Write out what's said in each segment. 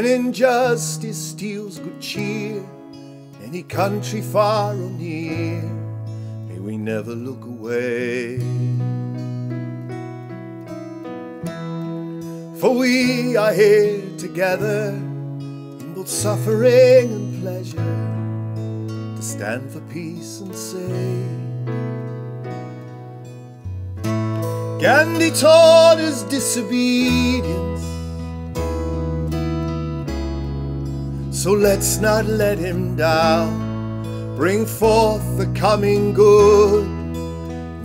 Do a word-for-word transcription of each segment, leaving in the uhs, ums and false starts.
When injustice steals good cheer, any country far or near, may we never look away. For we are here together, in both suffering and pleasure, to stand for peace and say, Gandhi taught us disobedience, so let's not let him down. Bring forth the coming good,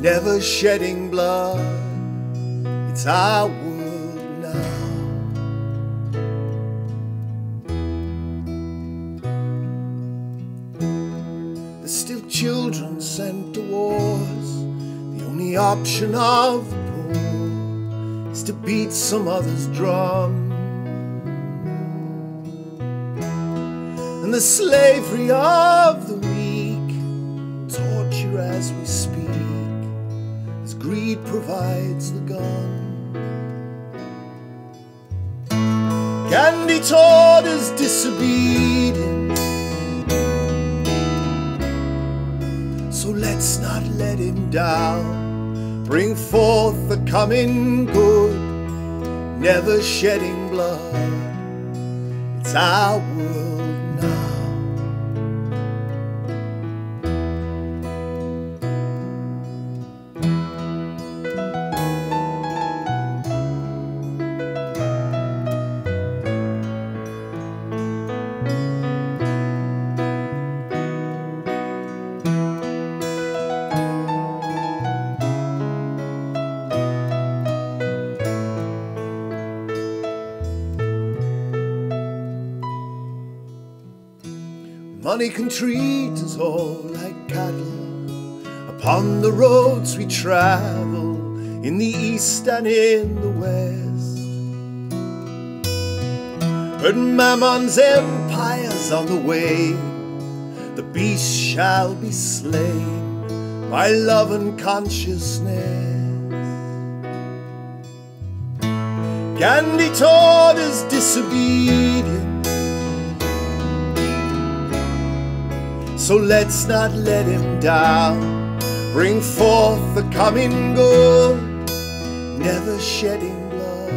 never shedding blood. It's our world now. There's still children sent to wars. The only option of the poor is to beat some other's drum. And the slavery of the weak, torture as we speak, as greed provides the gun. Gandhi taught us disobedience, so let's not let him down. Bring forth the coming good, never shedding blood. It's our world. Money can treat us all like cattle upon the roads we travel, in the east and in the west. But Mammon's empire's on the way, the beast shall be slain by love and consciousness. Gandhi taught us disobedience, so let's not let him down. Bring forth the coming good, never shedding blood.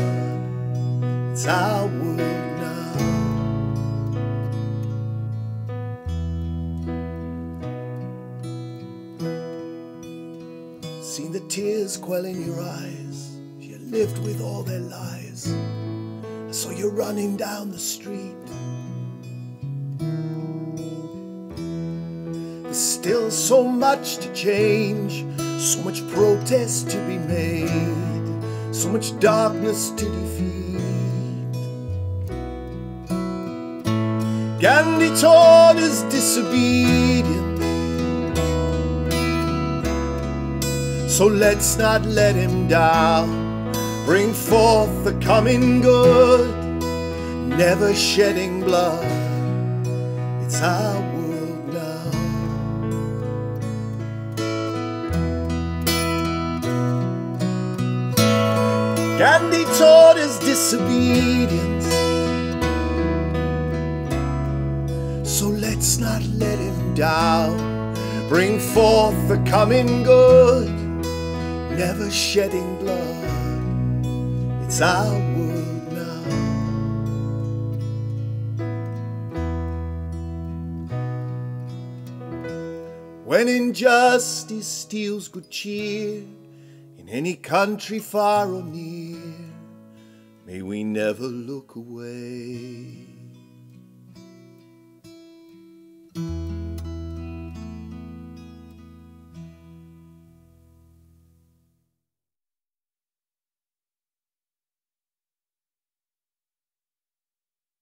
It's our world now. Seen the tears quelling your eyes, you lived with all their lies. I saw you running down the street. Still so much to change, so much protest to be made, so much darkness to defeat. Gandhi taught us disobedience, so let's not let him down. Bring forth the coming good, never shedding blood. It's our world. Gandhi taught us disobedience, so let's not let him down. Bring forth the coming good, never shedding blood. It's our world now. When injustice steals good cheer, in any country far or near, may we never look away.